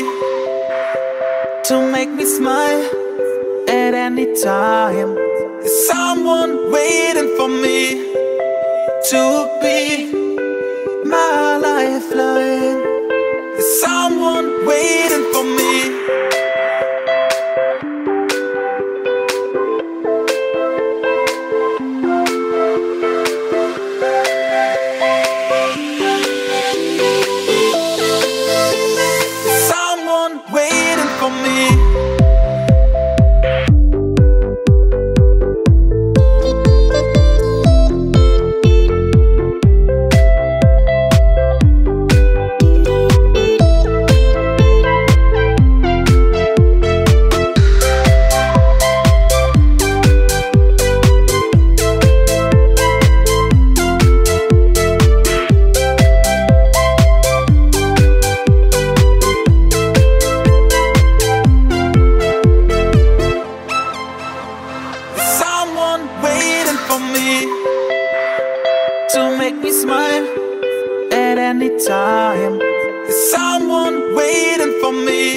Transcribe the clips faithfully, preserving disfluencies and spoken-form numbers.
need to make me smile at any time. There's someone waiting for me to be my lifeline. There's someone waiting for me. Someone waiting for me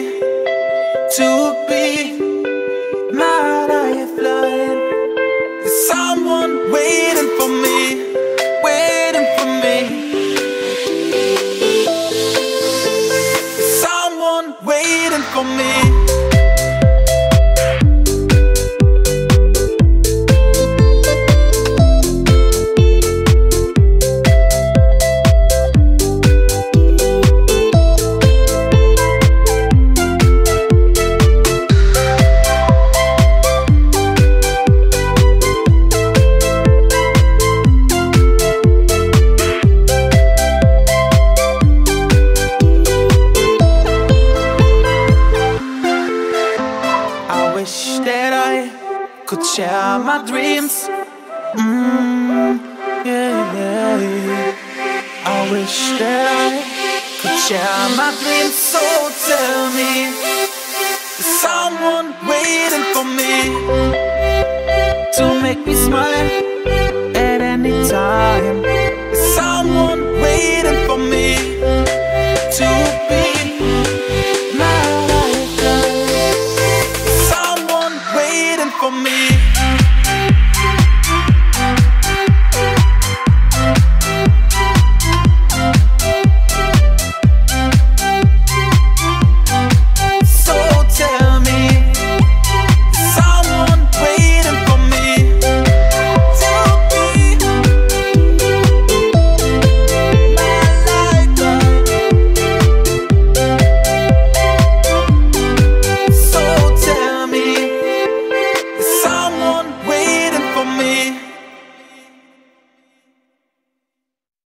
to make me smile